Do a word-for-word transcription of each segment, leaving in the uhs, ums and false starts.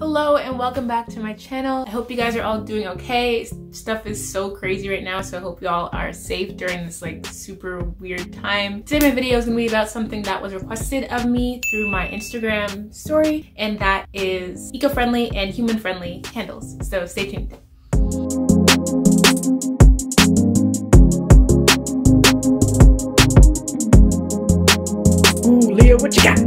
Hello and welcome back to my channel. I hope you guys are all doing okay. Stuff is so crazy right now, so I hope y'all are safe during this like super weird time. Today my video is gonna be about something that was requested of me through my Instagram story, and that is eco-friendly and human-friendly candles. So stay tuned. Ooh, Leah, what you got?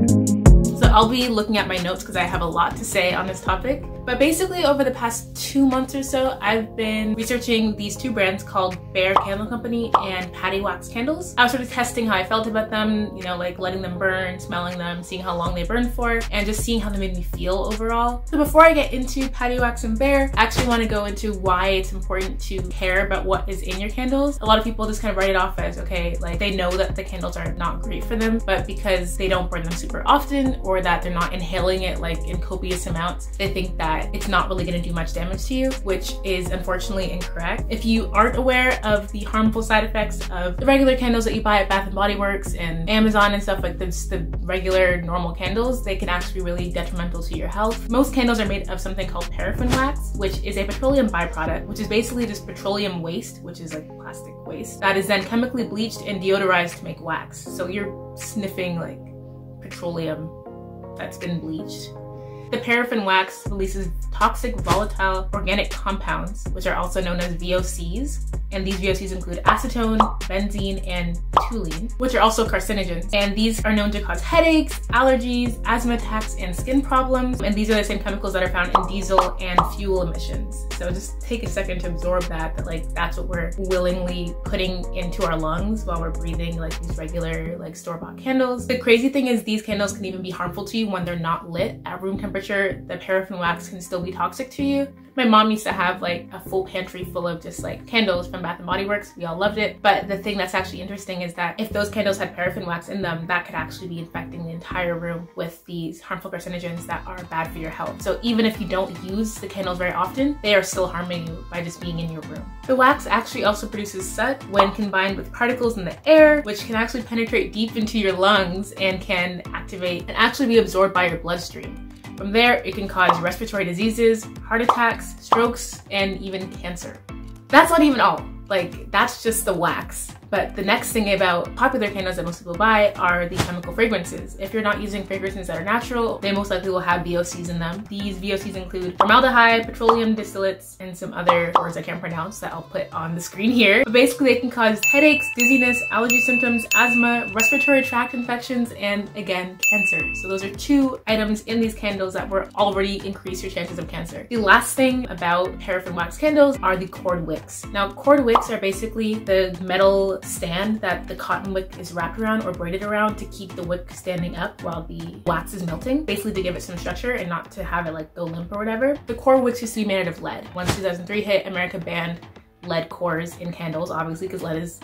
I'll be looking at my notes because I have a lot to say on this topic. But basically over the past two months or so, I've been researching these two brands called Bare Candle Company and Paddywax candles. I was sort of testing how I felt about them, you know, like letting them burn, smelling them, seeing how long they burn for, and just seeing how they made me feel overall. So before I get into Paddywax and Bare, I actually want to go into why it's important to care about what is in your candles. A lot of people just kind of write it off as, okay, like they know that the candles are not great for them, but because they don't burn them super often or that they're not inhaling it like in copious amounts, they think that it's not really going to do much damage to you, which is unfortunately incorrect. If you aren't aware of the harmful side effects of the regular candles that you buy at Bath and Body Works and Amazon and stuff like this, the regular normal candles, they can actually be really detrimental to your health. Most candles are made of something called paraffin wax, which is a petroleum byproduct, which is basically just petroleum waste, which is like plastic waste, that is then chemically bleached and deodorized to make wax. So you're sniffing like petroleum that's been bleached. The paraffin wax releases toxic, volatile, organic compounds, which are also known as V O Cs. And these V O Cs include acetone, benzene, and toluene, which are also carcinogens. And these are known to cause headaches, allergies, asthma attacks, and skin problems. And these are the same chemicals that are found in diesel and fuel emissions. So just take a second to absorb that, that like that's what we're willingly putting into our lungs while we're breathing like these regular like store-bought candles. The crazy thing is these candles can even be harmful to you when they're not lit at room temperature. The paraffin wax can still be toxic to you. My mom used to have like a full pantry full of just like candles from Bath and Body Works. We all loved it. But the thing that's actually interesting is that if those candles had paraffin wax in them, that could actually be infecting the entire room with these harmful carcinogens that are bad for your health. So even if you don't use the candles very often, they are still harming you by just being in your room. The wax actually also produces soot when combined with particles in the air, which can actually penetrate deep into your lungs and can activate and actually be absorbed by your bloodstream. From there, it can cause respiratory diseases, heart attacks, strokes, and even cancer. That's not even all. Like, that's just the wax. But the next thing about popular candles that most people buy are the chemical fragrances. If you're not using fragrances that are natural, they most likely will have V O Cs in them. These V O Cs include formaldehyde, petroleum distillates, and some other words I can't pronounce that I'll put on the screen here. But basically, they can cause headaches, dizziness, allergy symptoms, asthma, respiratory tract infections, and again, cancer. So those are two items in these candles that will already increase your chances of cancer. The last thing about paraffin wax candles are the cord wicks. Now, cord wicks are basically the metal stand that the cotton wick is wrapped around or braided around to keep the wick standing up while the wax is melting, basically to give it some structure and not to have it like go limp or whatever. The core wicks used to be made out of lead. Once two thousand three hit, America banned lead cores in candles, obviously, because lead is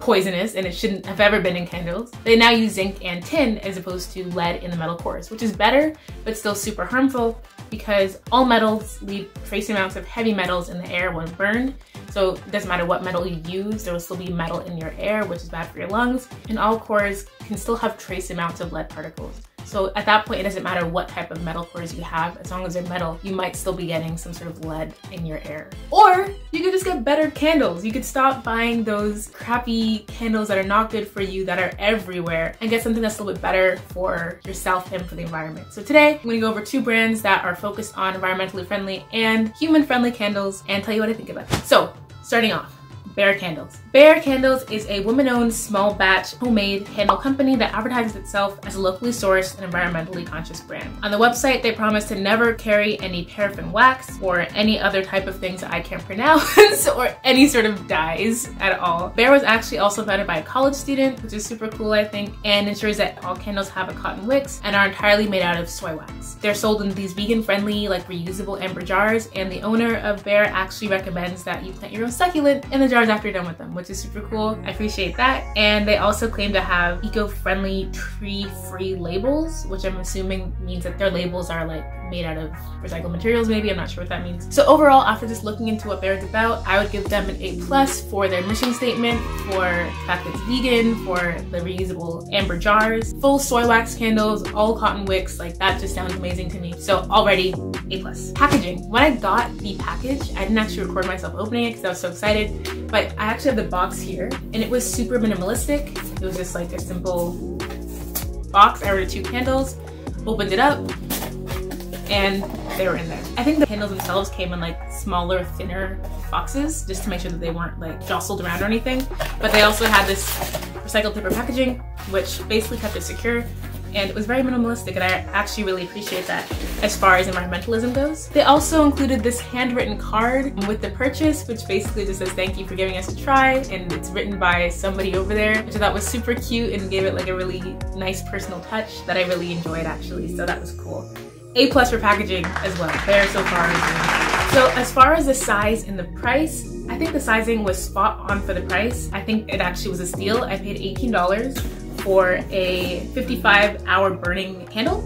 poisonous and it shouldn't have ever been in candles. They now use zinc and tin as opposed to lead in the metal cores, which is better, but still super harmful because all metals leave trace amounts of heavy metals in the air when burned. So it doesn't matter what metal you use, there will still be metal in your air, which is bad for your lungs. And all cores can still have trace amounts of lead particles. So at that point, it doesn't matter what type of metal cores you have, as long as they're metal, you might still be getting some sort of lead in your air. Or you could just get better candles. You could stop buying those crappy candles that are not good for you that are everywhere and get something that's a little bit better for yourself and for the environment. So today, I'm gonna go over two brands that are focused on environmentally friendly and human-friendly candles and tell you what I think about them. So starting off, Bare Candles. Bare Candles is a woman-owned small batch homemade candle company that advertises itself as a locally sourced and environmentally conscious brand. On the website, they promise to never carry any paraffin wax or any other type of things that I can't pronounce or any sort of dyes at all. Bare was actually also founded by a college student, which is super cool, I think, and ensures that all candles have a cotton wicks and are entirely made out of soy wax. They're sold in these vegan-friendly, like reusable amber jars, and the owner of Bare actually recommends that you plant your own succulent in the jars after you're done with them, which is super cool. I appreciate that. And they also claim to have eco-friendly, tree-free labels, which I'm assuming means that their labels are like made out of recycled materials, maybe. I'm not sure what that means. So overall, after just looking into what Bare's about, I would give them an A plus for their mission statement, for the fact that it's vegan, for the reusable amber jars, full soy wax candles, all cotton wicks. Like, that just sounds amazing to me. So already, A plus. Packaging. When I got the package, I didn't actually record myself opening it because I was so excited, but I actually have the box here and it was super minimalistic. It was just like a simple box. I ordered two candles, opened it up, and they were in there. I think the candles themselves came in like smaller, thinner boxes just to make sure that they weren't like jostled around or anything. But they also had this recycled paper packaging, which basically kept it secure. And it was very minimalistic, and I actually really appreciate that as far as environmentalism goes. They also included this handwritten card with the purchase, which basically just says thank you for giving us a try, and it's written by somebody over there, which I thought was super cute and gave it like a really nice personal touch that I really enjoyed actually, so that was cool. A plus for packaging as well. There so far. So as far as the size and the price, I think the sizing was spot on for the price. I think it actually was a steal. I paid eighteen dollars. For a fifty-five hour burning candle.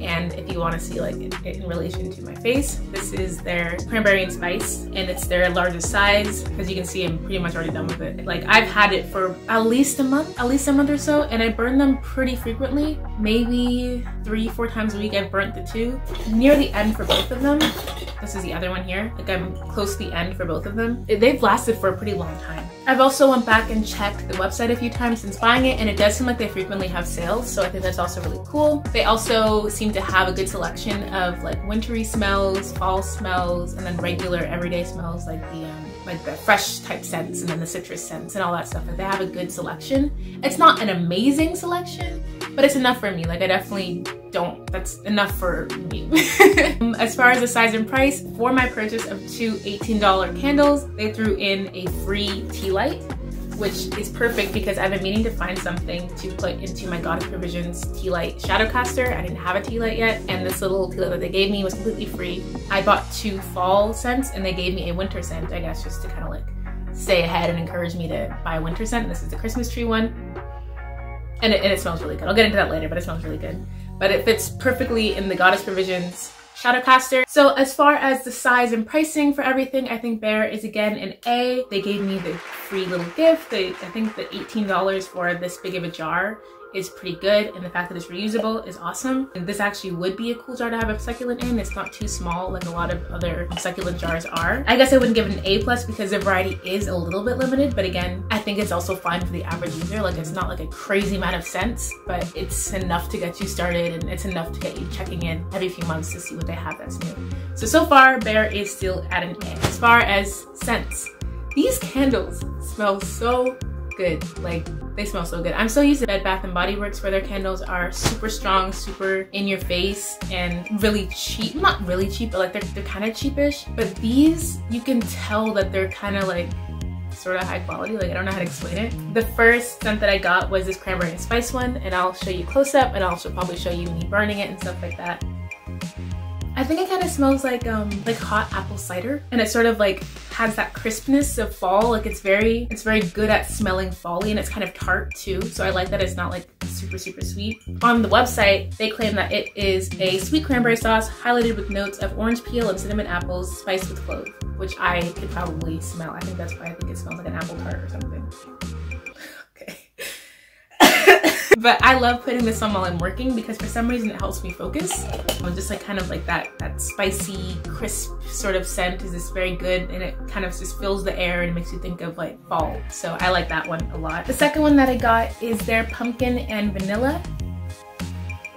And if you want to see like it, it in relation to my face, this is their cranberry and spice, and it's their largest size. As you can see, I'm pretty much already done with it. Like I've had it for at least a month, at least a month or so, and I burn them pretty frequently. Maybe three, four times a week I've burnt the two. Near the end for both of them. This is the other one here. Like I'm close to the end for both of them. They've lasted for a pretty long time. I've also went back and checked the website a few times since buying it, and it does seem like they frequently have sales, so I think that's also really cool. They also seem to have a good selection of like wintry smells, fall smells, and then regular everyday smells like the um, like the fresh type scents and then the citrus scents and all that stuff. Like they have a good selection. It's not an amazing selection, but it's enough for me. Like I definitely don't, that's enough for me. um, as far as the size and price, for my purchase of two eighteen dollar candles, they threw in a free tea light, which is perfect because I've been meaning to find something to put into my Goddess Provisions tea light shadow caster. I didn't have a tea light yet, and this little tea light that they gave me was completely free. I bought two fall scents and they gave me a winter scent, I guess, just to kind of like stay ahead and encourage me to buy a winter scent. And this is the Christmas tree one, and it, and it smells really good. I'll get into that later, but it smells really good. But it fits perfectly in the Goddess Provisions shadow caster. So as far as the size and pricing for everything, I think Bare is again an A. They gave me the free little gift. They, I think the eighteen dollars for this big of a jar is pretty good, and the fact that it's reusable is awesome. And this actually would be a cool jar to have a succulent in. It's not too small like a lot of other succulent jars are. I guess I wouldn't give it an A plus because the variety is a little bit limited, but again, I think it's also fine for the average user. Like it's not like a crazy amount of scents, but it's enough to get you started, and it's enough to get you checking in every few months to see what they have that's new. So, so far, Bare is still at an A. As far as scents, these candles smell so good. Like they smell so good. I'm so used to Bed Bath and Body Works where their candles are super strong, super in your face, and really cheap. Not really cheap, but like they're, they're kind of cheapish. But these, you can tell that they're kind of like sort of high quality. Like I don't know how to explain it. The first scent that I got was this cranberry and spice one, and I'll show you close up, and I'll probably show you me burning it and stuff like that. I think it kind of smells like um like hot apple cider, and it sort of like has that crispness of fall. Like it's very it's very good at smelling fall-y, and it's kind of tart too, so I like that it's not like super super sweet. On the website, they claim that it is a sweet cranberry sauce highlighted with notes of orange peel and cinnamon apples spiced with clove, which I could probably smell. I think that's why I think it smells like an apple tart or something. But I love putting this on while I'm working because for some reason it helps me focus. I'm just like kind of like that that spicy, crisp sort of scent is just very good, and it kind of just fills the air and makes you think of like fall. So I like that one a lot. The second one that I got is their pumpkin and vanilla,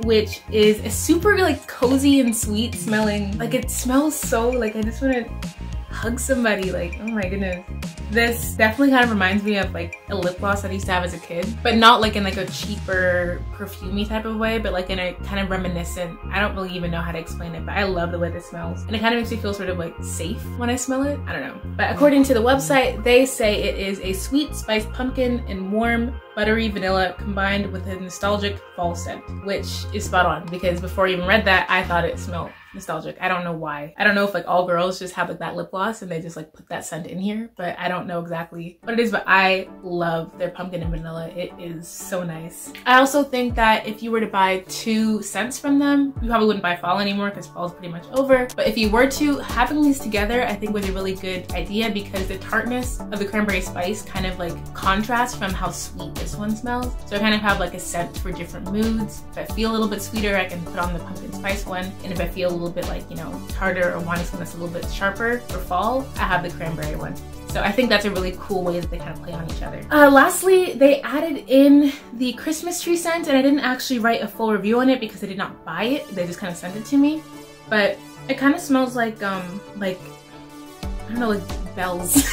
which is a super like cozy and sweet smelling. Like it smells so like I just want to hug somebody. Like oh my goodness. This definitely kind of reminds me of like a lip gloss that I used to have as a kid, but not like in like a cheaper perfumey type of way, but like in a kind of reminiscent, I don't really even know how to explain it, but I love the way this smells. And it kind of makes me feel sort of like safe when I smell it, I don't know. But according to the website, they say it is a sweet spiced pumpkin and warm buttery vanilla combined with a nostalgic fall scent, which is spot on because before I even read that, I thought it smelled nostalgic. I don't know why. I don't know if like all girls just have like that lip gloss and they just like put that scent in here, but I don't know exactly what it is, but I love their pumpkin and vanilla. It is so nice. I also think that if you were to buy two scents from them, you probably wouldn't buy fall anymore because fall's pretty much over. But if you were to, having these together I think was a really good idea because the tartness of the cranberry spice kind of like contrasts from how sweet this one smells. So I kind of have like a scent for different moods. If I feel a little bit sweeter, I can put on the pumpkin spice one, and if I feel little bit like, you know, harder, or wanting something that's a little bit sharper for fall, I have the cranberry one. So I think that's a really cool way that they kind of play on each other. Uh, lastly, they added in the Christmas tree scent, and I didn't actually write a full review on it because I did not buy it. They just kind of sent it to me. But it kind of smells like, um, like, I don't know, like bells.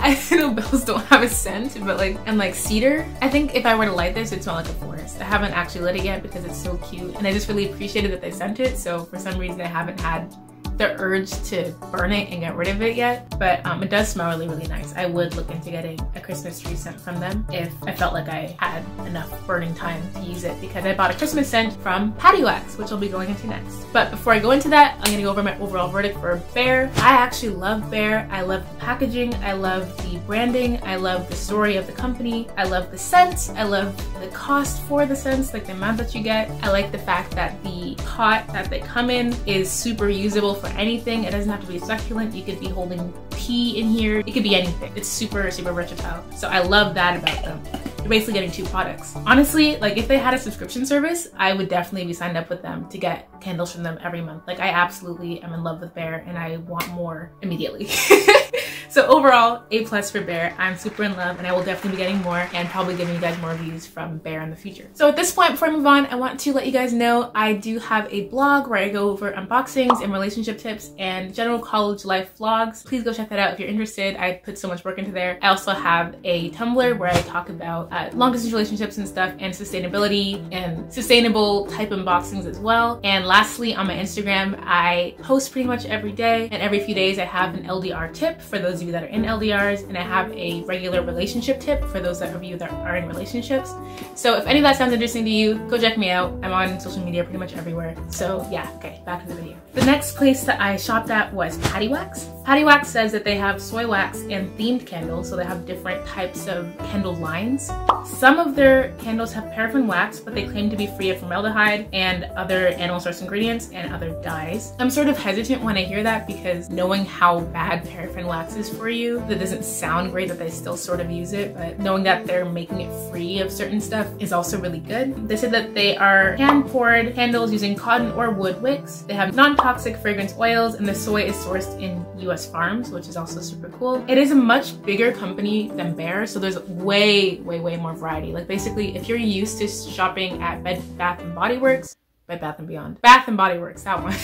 I know bells don't have a scent, but like, and like cedar. I think if I were to light this, it'd smell like a forest. I haven't actually lit it yet because it's so cute, and I just really appreciated that they sent it. So for some reason, I haven't had the urge to burn it and get rid of it yet, but um, it does smell really, really nice. I would look into getting a Christmas tree scent from them if I felt like I had enough burning time to use it, because I bought a Christmas scent from Paddywax, which I'll be going into next. But before I go into that, I'm gonna go over my overall verdict for Bare. I actually love Bare. I love the packaging, I love the branding, I love the story of the company, I love the scent, I love the cost for the scents, like the amount that you get. I like the fact that the pot that they come in is super usable for anything. It doesn't have to be succulent. You could be holding tea in here. It could be anything. It's super, super versatile. So I love that about them. You're basically getting two products. Honestly, like if they had a subscription service, I would definitely be signed up with them to get candles from them every month. Like I absolutely am in love with Bare and I want more immediately. So overall, A plus for Bare. I'm super in love and I will definitely be getting more and probably giving you guys more reviews from Bare in the future. So at this point, before I move on, I want to let you guys know I do have a blog where I go over unboxings and relationship tips and general college life vlogs. Please go check that out if you're interested. I put so much work into there. I also have a Tumblr where I talk about uh, long-distance relationships and stuff, and sustainability and sustainable type unboxings as well. And lastly, on my Instagram, I post pretty much every day, and every few days I have an L D R tip for those of you that are in L D Rs, and I have a regular relationship tip for those of you that are in relationships. So if any of that sounds interesting to you, go check me out. I'm on social media pretty much everywhere. So yeah, okay, back to the video. The next place that I shopped at was Paddywax. Paddywax says that they have soy wax and themed candles, so they have different types of candle lines. Some of their candles have paraffin wax, but they claim to be free of formaldehyde and other animal source ingredients and other dyes. I'm sort of hesitant when I hear that because knowing how bad paraffin wax is for you, that doesn't sound great that they still sort of use it, but knowing that they're making it free of certain stuff is also really good. They said that they are hand-poured candles using cotton or wood wicks. They have non-toxic fragrance oils, and the soy is sourced in U S farms, which is also super cool. It is a much bigger company than Bare, so there's way, way, way more variety. Like basically, if you're used to shopping at Bed Bath and Body Works, by Bath and Beyond. Bath and Body Works, that one.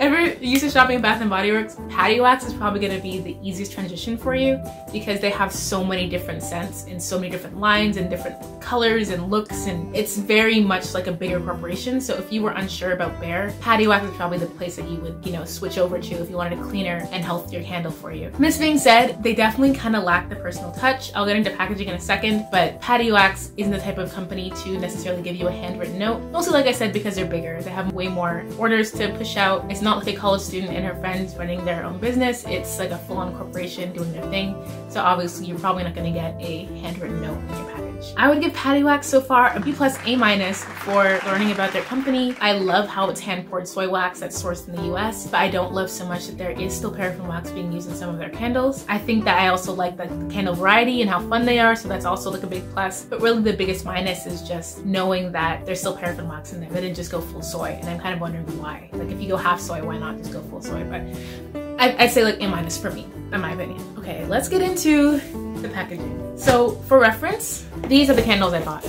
Ever used to shopping at Bath and Body Works, Paddywax is probably gonna be the easiest transition for you because they have so many different scents and so many different lines and different colors and looks, and it's very much like a bigger corporation. So if you were unsure about Bare, Paddywax is probably the place that you would, you know, switch over to if you wanted a cleaner and healthier candle for you. This being said, they definitely kind of lack the personal touch. I'll get into packaging in a second, but Paddywax isn't the type of company to necessarily give you a handwritten note. Mostly, like I said, because they're bigger, they have way more orders to push out. It's not like a college student and her friends running their own business. It's like a full-on corporation doing their thing. So obviously you're probably not going to get a handwritten note in your package. I would give Paddywax so far a B plus A minus for learning about their company. I love how it's hand-poured soy wax that's sourced in the U S, but I don't love so much that there is still paraffin wax being used in some of their candles. I think that I also like the candle variety and how fun they are, so that's also like a big plus. But really the biggest minus is just knowing that there's still paraffin wax in there. They didn't just go full soy, and I'm kind of wondering why. Like if you go half soy, why not just go full soy? But I'd say like A minus for me, in my opinion. Okay, let's get into the packaging. So for reference, these are the candles I bought.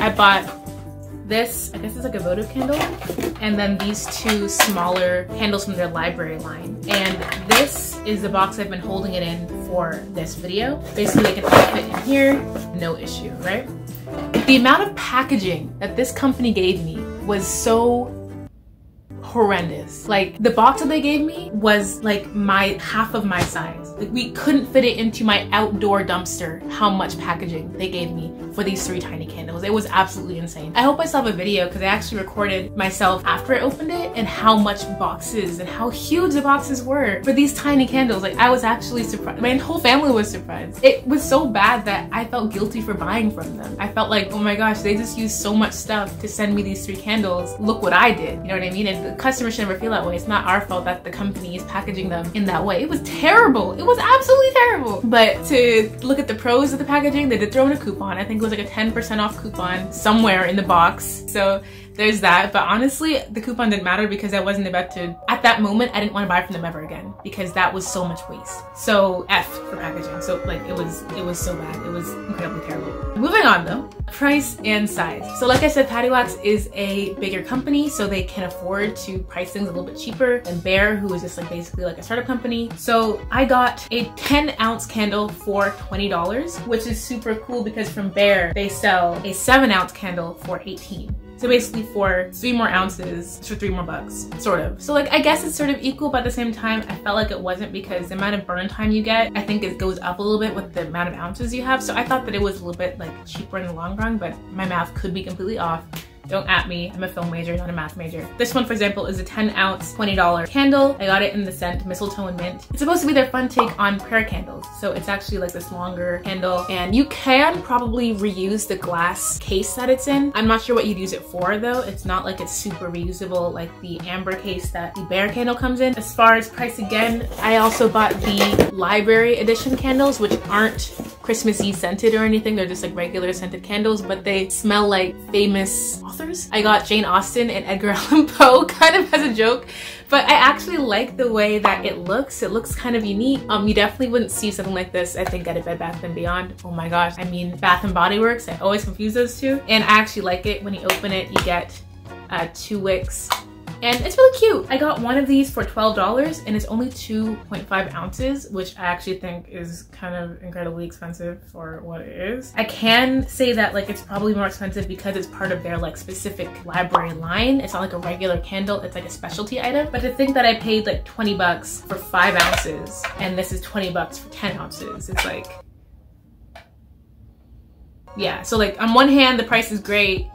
I bought this, I guess it's like a votive candle, and then these two smaller candles from their library line. And this is the box I've been holding it in for this video. Basically they can all fit in here, no issue, right? The amount of packaging that this company gave me was so horrendous. Like the box that they gave me was like my half of my size. Like we couldn't fit it into my outdoor dumpster how much packaging they gave me for these three tiny candles. It was absolutely insane. I hope I still have a video because I actually recorded myself after I opened it and how much boxes and how huge the boxes were for these tiny candles. Like I was actually surprised. My whole family was surprised. It was so bad that I felt guilty for buying from them. I felt like, oh my gosh, they just used so much stuff to send me these three candles. Look what I did. You know what I mean? And the customers should never feel that way. It's not our fault that the company is packaging them in that way. It was terrible. It was absolutely terrible. But to look at the pros of the packaging, they did throw in a coupon. I think it was like a ten percent off coupon somewhere in the box. So there's that. But honestly, the coupon didn't matter because I wasn't about to, at that moment, I didn't want to buy from them ever again because that was so much waste. So F for packaging. So like it was, it was so bad. It was incredibly terrible. Moving on though, price and size. So like I said, Paddywax is a bigger company, so they can afford to price things a little bit cheaper than Bare, who is just like basically like a startup company. So I got a ten ounce candle for twenty dollars, which is super cool because from Bare, they sell a seven ounce candle for eighteen dollars. So basically for three more ounces, it's for three more bucks, sort of. So like, I guess it's sort of equal, but at the same time, I felt like it wasn't because the amount of burn time you get, I think it goes up a little bit with the amount of ounces you have. So I thought that it was a little bit like cheaper in the long run, but my math could be completely off. Don't at me, I'm a film major, not a math major. This one, for example, is a ten ounce, twenty dollar candle. I got it in the scent Mistletoe and Mint. It's supposed to be their fun take on prayer candles. So it's actually like this longer candle, and you can probably reuse the glass case that it's in. I'm not sure what you'd use it for though. It's not like it's super reusable like the amber case that the Bare candle comes in. As far as price again, I also bought the library edition candles, which aren't Christmassy scented or anything. They're just like regular scented candles, but they smell like famous authors. I got Jane Austen and Edgar Allan Poe kind of as a joke, but I actually like the way that it looks. It looks kind of unique. Um, you definitely wouldn't see something like this, I think, at a Bed Bath and Beyond. Oh my gosh. I mean, Bath and Body Works. I always confuse those two. And I actually like it. When you open it, you get uh, two wicks. And it's really cute. I got one of these for twelve dollars and it's only two point five ounces, which I actually think is kind of incredibly expensive for what it is. I can say that like it's probably more expensive because it's part of their like specific library line. It's not like a regular candle, it's like a specialty item. But to think that I paid like twenty bucks for five ounces and this is twenty bucks for ten ounces, it's like, yeah. So like on one hand, the price is great.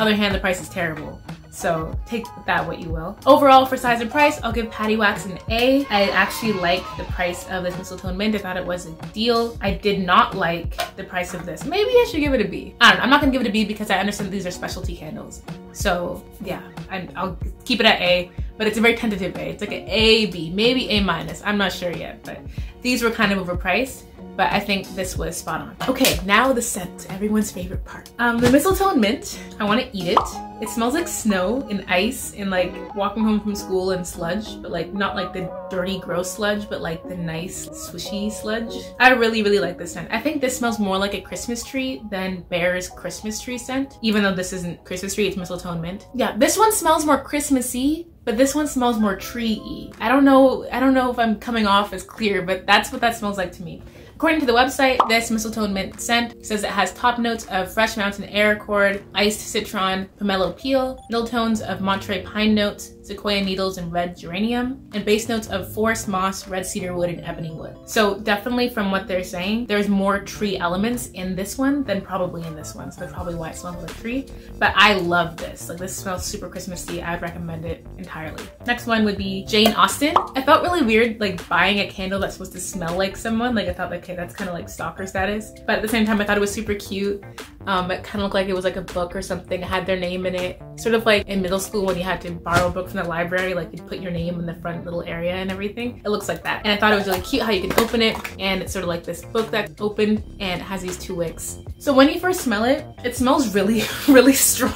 Other hand, the price is terrible. So take that what you will. Overall, for size and price, I'll give Paddywax an A. I actually liked the price of this Mistletoe Mint. I thought it was a deal. I did not like the price of this. Maybe I should give it a B. I don't know. I'm not gonna give it a B because I understand these are specialty candles. So yeah, I'm, I'll keep it at A, but it's a very tentative A. It's like an A, B, maybe A minus. I'm not sure yet, but these were kind of overpriced. But I think this was spot on. Okay, now the scent, everyone's favorite part. Um, the Mistletoe and Mint, I wanna eat it. It smells like snow and ice and like walking home from school and sludge, but like not like the dirty, gross sludge, but like the nice, swishy sludge. I really, really like this scent. I think this smells more like a Christmas tree than Bare's Christmas tree scent, even though this isn't Christmas tree, it's Mistletoe and Mint. Yeah, this one smells more Christmassy, but this one smells more tree-y. I don't know, I don't know if I'm coming off as clear, but that's what that smells like to me. According to the website, this Mistletoe Mint scent says it has top notes of fresh mountain air cord, iced citron, pomelo peel, middle tones of Monterey pine notes, sequoia needles, and red geranium, and base notes of forest moss, red cedar wood, and ebony wood. So definitely from what they're saying, there's more tree elements in this one than probably in this one. So that's probably why it smells like tree. But I love this. Like this smells super Christmassy. I'd recommend it entirely. Next one would be Jane Austen. I felt really weird like buying a candle that's supposed to smell like someone. Like I thought like, okay, that's kind of like stalker status. But at the same time, I thought it was super cute. Um, it kind of looked like it was like a book or something. It had their name in it. Sort of like in middle school when you had to borrow a book from the library, like you'd put your name in the front little area and everything. It looks like that. And I thought it was really cute how you can open it. And it's sort of like this book that's open and it has these two wicks. So when you first smell it, it smells really, really strong.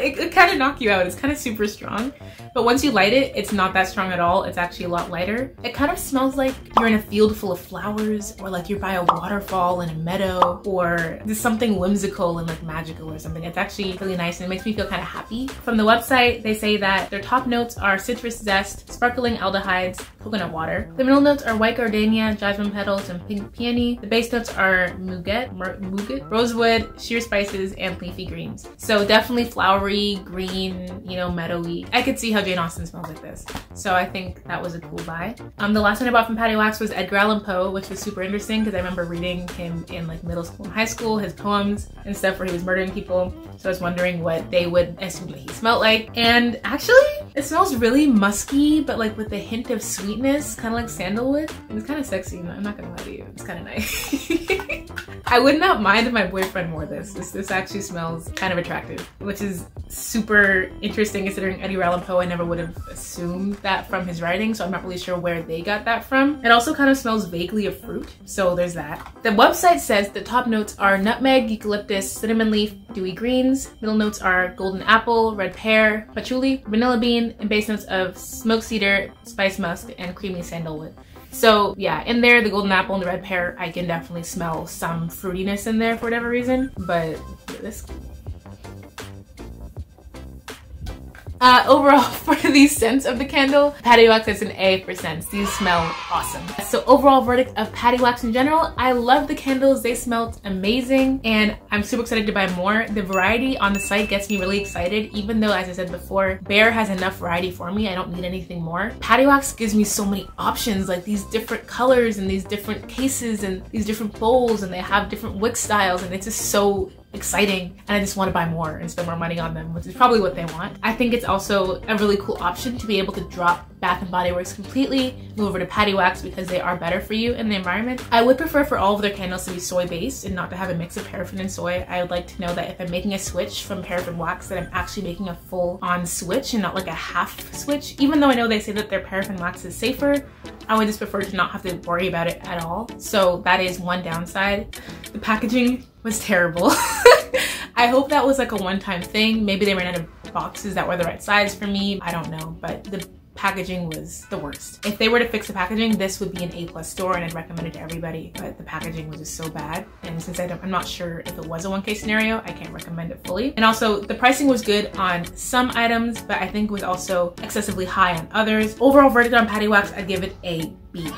It, it kind of knocks you out. It's kind of super strong. But once you light it, it's not that strong at all. It's actually a lot lighter. It kind of smells like you're in a field full of flowers, or like you're by a waterfall in a meadow, or just something whimsical and like magical or something. It's actually really nice and it makes me feel kind of happy. From the website, they say that their top notes are citrus zest, sparkling aldehydes, coconut water. The middle notes are white gardenia, jasmine petals, and pink peony. The base notes are muguet, muguet, rosewood, sheer spices, and leafy greens. So definitely flowery, green, you know, meadowy. I could see how Jane Austen smells like this. So I think that was a cool buy. Um, the last one I bought from Paddywax was Edgar Allan Poe, which was super interesting because I remember reading him in like middle school and high school, his poems and stuff where he was murdering people. So I was wondering what they would assume that he smelled like. And actually, it smells really musky, but like with a hint of sweetness, kind of like sandalwood. It's kind of sexy, I'm not gonna lie to you. It's kind of nice. I would not mind if my boyfriend wore this. This this actually smells kind of attractive, which is super interesting considering Edgar Allan Poe. I never would have assumed that from his writing, so I'm not really sure where they got that from. It also kind of smells vaguely of fruit, so there's that. The website says the top notes are nutmeg, eucalyptus, cinnamon leaf, dewy greens. Middle notes are golden apple, red pear, patchouli, vanilla bean, and base notes of smoked cedar, spice musk, and creamy sandalwood. So yeah, in there, the golden apple and the red pear, I can definitely smell some fruitiness in there for whatever reason, but this... Uh, overall, for the scents of the candle, Paddywax is an A for scents. These smell awesome. So overall verdict of Paddywax in general, I love the candles. They smelled amazing and I'm super excited to buy more. The variety on the site gets me really excited, even though, as I said before, Bare has enough variety for me. I don't need anything more. Paddywax gives me so many options, like these different colors and these different cases and these different bowls, and they have different wick styles, and it's just so exciting, and I just want to buy more and spend more money on them, which is probably what they want. I think it's also a really cool option to be able to drop Bath and Body Works completely, move over to Paddywax because they are better for you and the environment. I would prefer for all of their candles to be soy based and not to have a mix of paraffin and soy. I would like to know that if I'm making a switch from paraffin wax, that I'm actually making a full on switch and not like a half switch. Even though I know they say that their paraffin wax is safer, I would just prefer to not have to worry about it at all. So that is one downside. The packaging was terrible. I hope that was like a one-time thing. Maybe they ran out of boxes that were the right size for me. I don't know, but the packaging was the worst. If they were to fix the packaging, this would be an A plus store and I'd recommend it to everybody, but the packaging was just so bad. And since I don't, I'm not sure if it was a one K scenario, I can't recommend it fully. And also the pricing was good on some items, but I think was also excessively high on others. Overall verdict on Paddywax, I'd give it a B.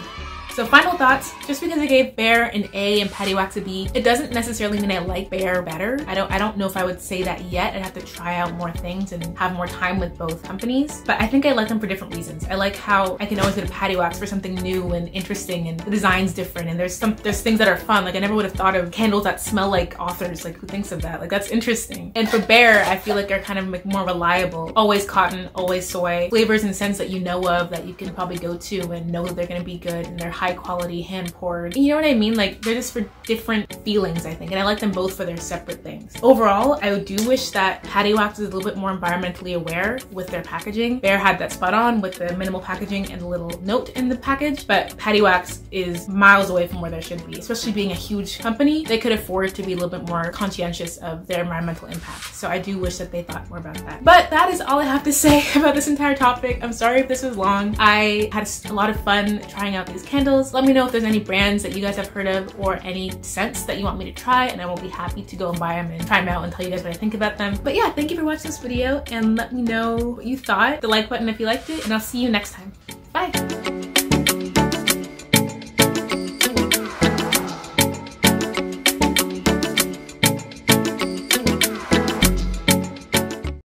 So final thoughts, just because I gave Bare an A and Paddywax a B, it doesn't necessarily mean I like Bare better. I don't I don't know if I would say that yet. I'd have to try out more things and have more time with both companies. But I think I like them for different reasons. I like how I can always go to Paddywax for something new and interesting, and the design's different, and there's some there's things that are fun. Like I never would have thought of candles that smell like authors. Like who thinks of that? Like that's interesting. And for Bare, I feel like they're kind of like more reliable. Always cotton, always soy. Flavors and scents that you know of that you can probably go to and know that they're gonna be good, and they're high quality, hand poured. You know what I mean? Like they're just for different feelings, I think. And I like them both for their separate things. Overall, I do wish that Paddywax is a little bit more environmentally aware with their packaging. Bare had that spot on with the minimal packaging and the little note in the package, but Paddywax is miles away from where they should be. Especially being a huge company, they could afford to be a little bit more conscientious of their environmental impact. So I do wish that they thought more about that. But that is all I have to say about this entire topic. I'm sorry if this was long. I had a lot of fun trying out these candles. Let me know if there's any brands that you guys have heard of or any scents that you want me to try, and I will be happy to go and buy them and try them out and tell you guys what I think about them. But yeah, thank you for watching this video, and let me know what you thought. The like button if you liked it, and I'll see you next time. Bye!